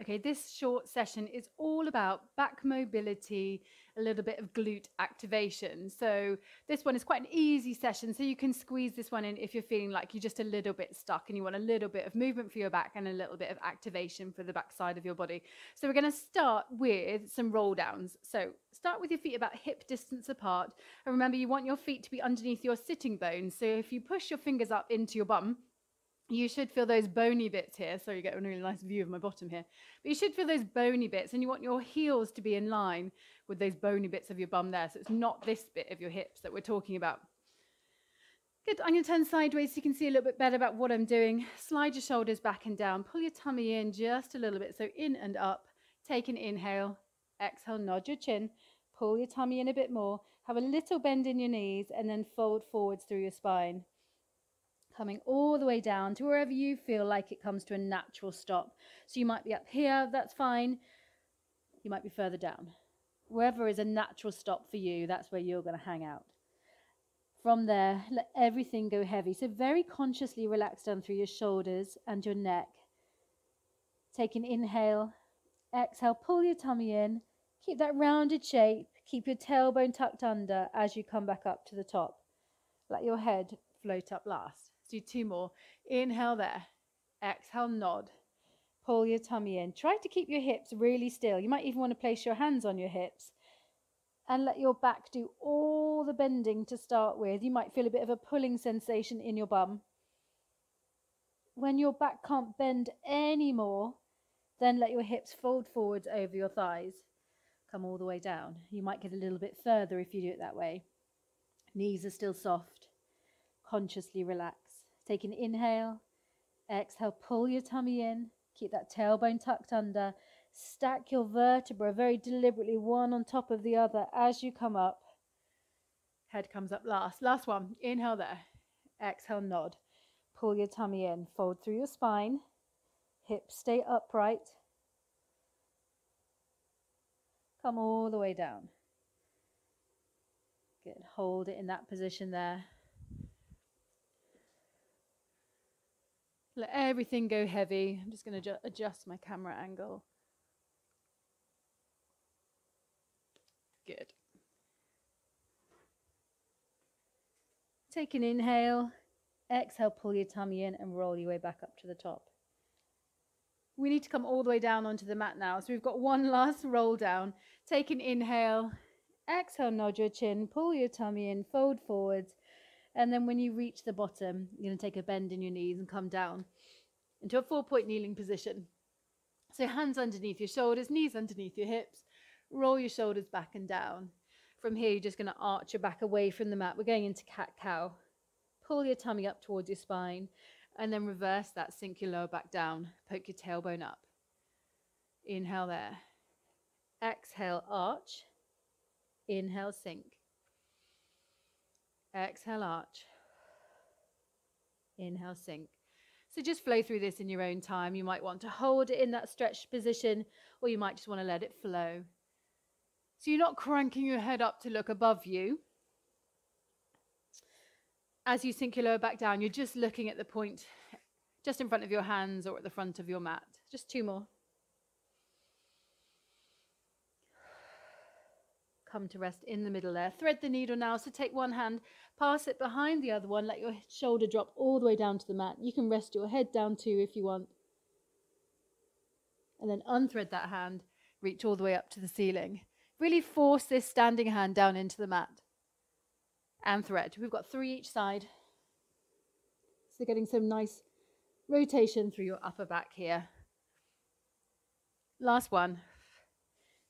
Okay, this short session is all about back mobility, a little bit of glute activation. So this one is quite an easy session, so you can squeeze this one in if you're feeling like you're just a little bit stuck and you want a little bit of movement for your back and a little bit of activation for the back side of your body. So we're going to start with some roll downs. So start with your feet about hip distance apart, and remember you want your feet to be underneath your sitting bones. So if you push your fingers up into your bum, you should feel those bony bits here. So you get a really nice view of my bottom here, but you should feel those bony bits, and you want your heels to be in line with those bony bits of your bum there. So it's not this bit of your hips that we're talking about. Good, I'm gonna turn sideways so you can see a little bit better about what I'm doing. Slide your shoulders back and down, pull your tummy in just a little bit. So in and up, take an inhale, exhale, nod your chin, pull your tummy in a bit more, have a little bend in your knees, and then fold forwards through your spine. Coming all the way down to wherever you feel like it comes to a natural stop. So you might be up here, that's fine. You might be further down. Wherever is a natural stop for you, that's where you're going to hang out. From there, let everything go heavy. So very consciously relax down through your shoulders and your neck. Take an inhale, exhale, pull your tummy in, keep that rounded shape, keep your tailbone tucked under as you come back up to the top. Let your head float up last. Do two more. Inhale there, exhale, nod, pull your tummy in. Try to keep your hips really still. You might even want to place your hands on your hips and let your back do all the bending to start with. You might feel a bit of a pulling sensation in your bum. When your back can't bend anymore, then let your hips fold forwards over your thighs. Come all the way down. You might get a little bit further if you do it that way. Knees are still soft. Consciously relax. Take an inhale, exhale, pull your tummy in, keep that tailbone tucked under, stack your vertebra very deliberately one on top of the other as you come up. Head comes up last. Last one, inhale there, exhale, nod, pull your tummy in, fold through your spine, hips stay upright, come all the way down. Good, hold it in that position there. Let everything go heavy. I'm just going to adjust my camera angle. Good. Take an inhale, exhale, pull your tummy in and roll your way back up to the top. We need to come all the way down onto the mat now. So we've got one last roll down. Take an inhale, exhale, nod your chin, pull your tummy in, fold forwards. And then when you reach the bottom, you're going to take a bend in your knees and come down into a 4-point kneeling position. So hands underneath your shoulders, knees underneath your hips, roll your shoulders back and down. From here, you're just going to arch your back away from the mat. We're going into cat-cow. Pull your tummy up towards your spine and then reverse that, sink your lower back down, poke your tailbone up. Inhale there. Exhale, arch. Inhale, sink. Exhale, arch. Inhale, sink. So just flow through this in your own time. You might want to hold it in that stretched position, or you might just want to let it flow. So you're not cranking your head up to look above you. As you sink your lower back down, you're just looking at the point just in front of your hands or at the front of your mat. Just two more. Come to rest in the middle there. Thread the needle now, so take one hand, pass it behind the other one, let your shoulder drop all the way down to the mat. You can rest your head down too if you want. And then unthread that hand, reach all the way up to the ceiling. Really force this standing hand down into the mat and thread. We've got 3 each side. So getting some nice rotation through your upper back here. Last one.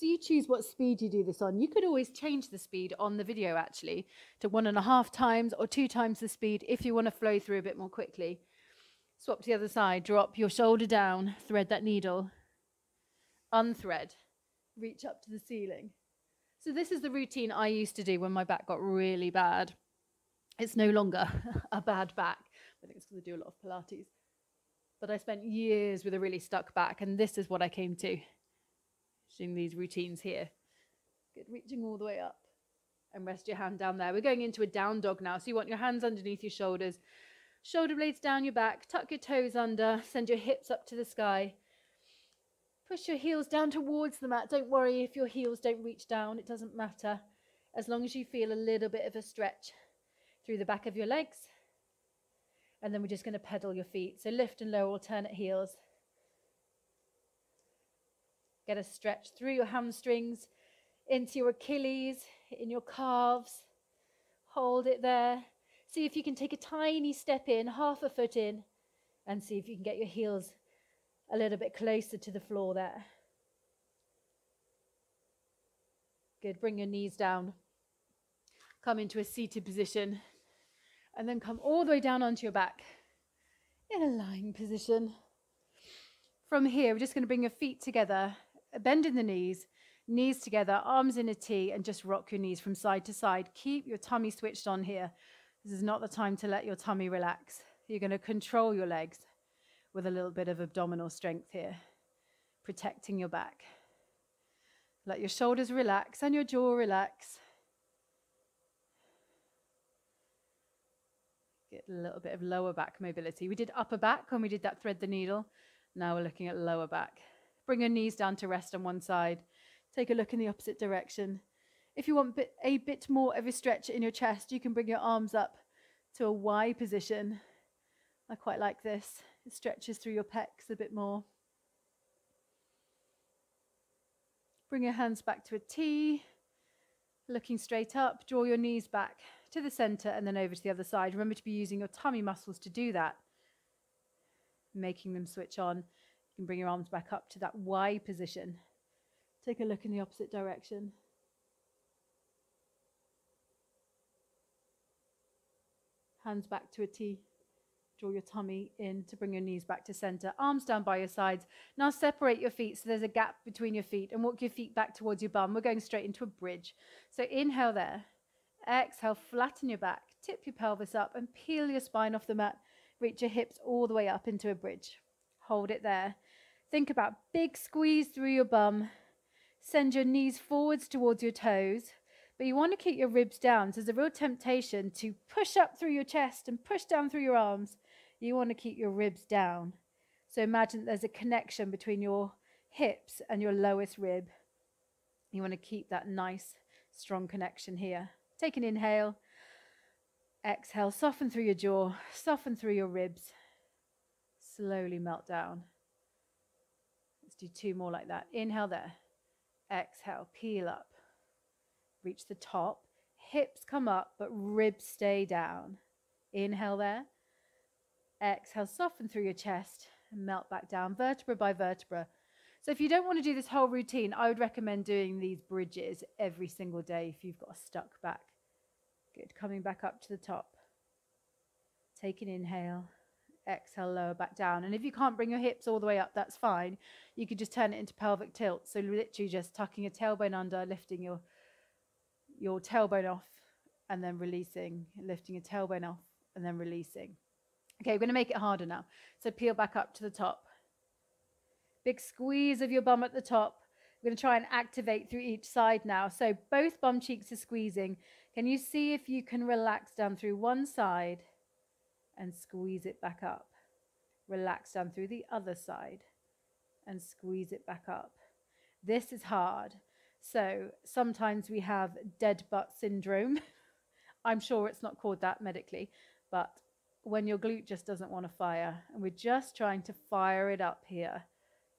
So you choose what speed you do this on. You could always change the speed on the video actually to 1.5 times or 2 times the speed if you want to flow through a bit more quickly. Swap to the other side, drop your shoulder down, thread that needle, unthread, reach up to the ceiling. So this is the routine I used to do when my back got really bad. It's no longer a bad back. I think it's because I do a lot of Pilates. But I spent years with a really stuck back, and this is what I came to. Doing these routines here. Good, reaching all the way up and rest your hand down there. We're going into a down dog now, so you want your hands underneath your shoulders, shoulder blades down your back, tuck your toes under, send your hips up to the sky, Push your heels down towards the mat. Don't worry if your heels don't reach down. It doesn't matter, as long as you feel a little bit of a stretch through the back of your legs. And then we're just going to pedal your feet. So lift and lower, alternate heels. Get a stretch through your hamstrings, into your Achilles, in your calves. Hold it there. See if you can take a tiny step in, half a foot in, and see if you can get your heels a little bit closer to the floor there. Good, bring your knees down. Come into a seated position, and then come all the way down onto your back in a lying position. From here, we're just going to bring your feet together, bend in the knees, knees together, arms in a T, and just rock your knees from side to side. Keep your tummy switched on here. This is not the time to let your tummy relax. You're going to control your legs with a little bit of abdominal strength here, protecting your back. Let your shoulders relax and your jaw relax. Get a little bit of lower back mobility. We did upper back when we did that thread the needle. Now we're looking at lower back. Bring your knees down to rest on one side. Take a look in the opposite direction. If you want a bit more of a stretch in your chest, you can bring your arms up to a Y position. I quite like this. It stretches through your pecs a bit more. Bring your hands back to a T, looking straight up. Draw your knees back to the center and then over to the other side. Remember to be using your tummy muscles to do that, making them switch on. You can bring your arms back up to that Y position. Take a look in the opposite direction. Hands back to a T. Draw your tummy in to bring your knees back to center, arms down by your sides. Now separate your feet so there's a gap between your feet, and walk your feet back towards your bum. We're going straight into a bridge. So inhale there, exhale, flatten your back, tip your pelvis up and peel your spine off the mat. Reach your hips all the way up into a bridge. Hold it there. Think about big squeeze through your bum. Send your knees forwards towards your toes, but you want to keep your ribs down. So there's a real temptation to push up through your chest and push down through your arms. You want to keep your ribs down. So imagine there's a connection between your hips and your lowest rib. You want to keep that nice, strong connection here. Take an inhale. Exhale, soften through your jaw, soften through your ribs. Slowly melt down. Let's do two more like that. Inhale there. Exhale, peel up. Reach the top. Hips come up, but ribs stay down. Inhale there. Exhale, soften through your chest and melt back down, vertebra by vertebra. So if you don't want to do this whole routine, I would recommend doing these bridges every single day if you've got a stuck back. Good, coming back up to the top. Take an inhale, exhale, lower back down. And if you can't bring your hips all the way up, that's fine. You could just turn it into pelvic tilt. So literally just tucking your tailbone under, lifting your tailbone off and then releasing, lifting your tailbone off and then releasing. Okay, we're going to make it harder now. So peel back up to the top. Big squeeze of your bum at the top. We're going to try and activate through each side now. So both bum cheeks are squeezing. Can you see if you can relax down through one side and squeeze it back up? Relax down through the other side and squeeze it back up. This is hard. So sometimes we have dead butt syndrome. I'm sure it's not called that medically, but when your glute just doesn't want to fire, and we're just trying to fire it up here.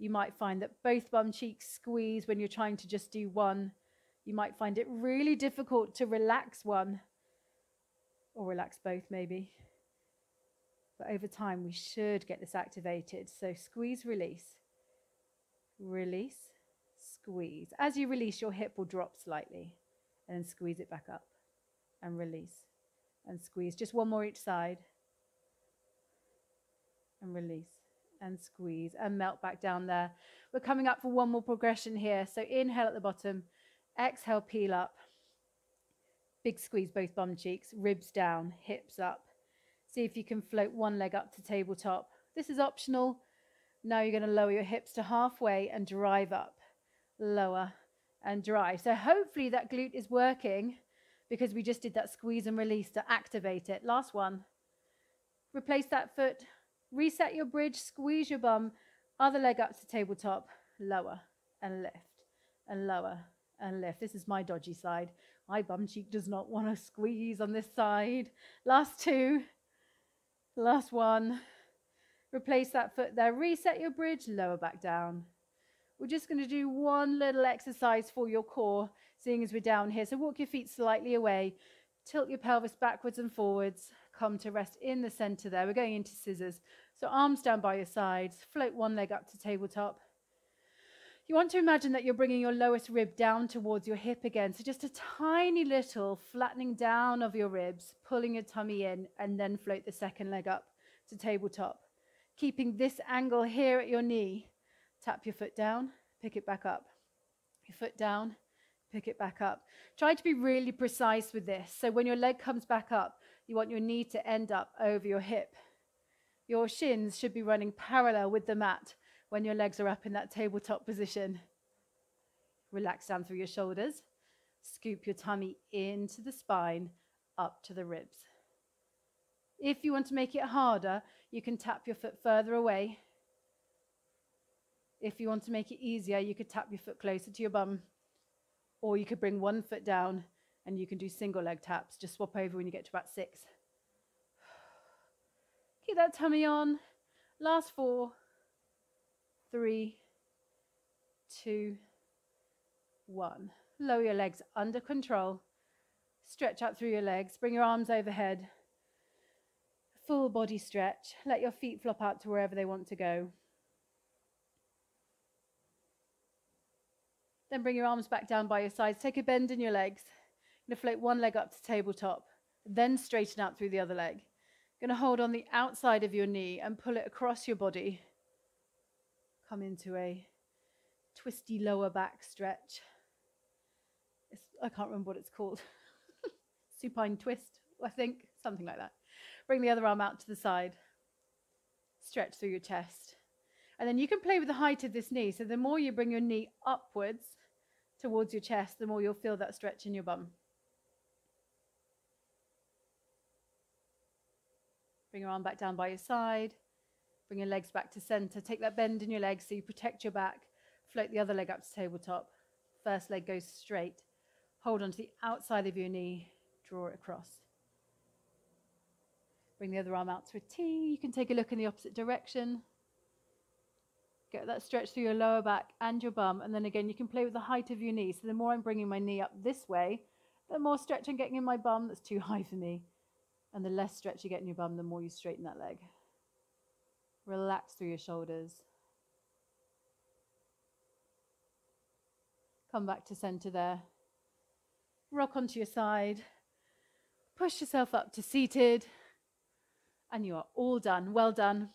You might find that both bum cheeks squeeze when you're trying to just do one. You might find it really difficult to relax one, or relax both maybe. But over time, we should get this activated. So squeeze, release, release, squeeze. As you release, your hip will drop slightly, and then squeeze it back up and release and squeeze. Just one more each side. And release and squeeze and melt back down there. We're coming up for one more progression here. So inhale at the bottom, exhale, peel up. Big squeeze, both bum cheeks, ribs down, hips up. See if you can float one leg up to tabletop. This is optional. Now you're going to lower your hips to halfway and drive up, lower and drive. So hopefully that glute is working because we just did that squeeze and release to activate it. Last one. Replace that foot. Reset your bridge, squeeze your bum, other leg up to tabletop, lower and left and lower and left. This is my dodgy side. My bum cheek does not want to squeeze on this side. Last two, last one. Replace that foot there. Reset your bridge, lower back down. We're just going to do one little exercise for your core, seeing as we're down here. So walk your feet slightly away. Tilt your pelvis backwards and forwards. Come to rest in the center there. We're going into scissors. So arms down by your sides. Float one leg up to tabletop. You want to imagine that you're bringing your lowest rib down towards your hip again. So just a tiny little flattening down of your ribs, pulling your tummy in, and then float the second leg up to tabletop. Keeping this angle here at your knee. Tap your foot down, pick it back up. Your foot down, pick it back up. Try to be really precise with this. So when your leg comes back up, you want your knee to end up over your hip. Your shins should be running parallel with the mat when your legs are up in that tabletop position. Relax down through your shoulders. Scoop your tummy into the spine, up to the ribs. If you want to make it harder, you can tap your foot further away. If you want to make it easier, you could tap your foot closer to your bum. Or you could bring one foot down and you can do single leg taps. Just swap over when you get to about six. Keep that tummy on. Last four, three, two, one. Lower your legs under control. Stretch out through your legs. Bring your arms overhead. Full body stretch. Let your feet flop out to wherever they want to go. Then bring your arms back down by your sides. Take a bend in your legs. Going to float one leg up to tabletop, then straighten out through the other leg. Going to hold on the outside of your knee and pull it across your body. Come into a twisty lower back stretch. I can't remember what it's called. Supine twist, I think, something like that. Bring the other arm out to the side. Stretch through your chest. And then you can play with the height of this knee. So the more you bring your knee upwards towards your chest, the more you'll feel that stretch in your bum. Bring your arm back down by your side. Bring your legs back to center. Take that bend in your legs so you protect your back. Float the other leg up to tabletop. First leg goes straight. Hold onto the outside of your knee. Draw it across. Bring the other arm out to a T. You can take a look in the opposite direction. Get that stretch through your lower back and your bum. And then again, you can play with the height of your knee. So the more I'm bringing my knee up this way, the more stretch I'm getting in my bum that's too high for me. And the less stretch you get in your bum, the more you straighten that leg. Relax through your shoulders. Come back to center there. Rock onto your side. Push yourself up to seated. And you are all done. Well done.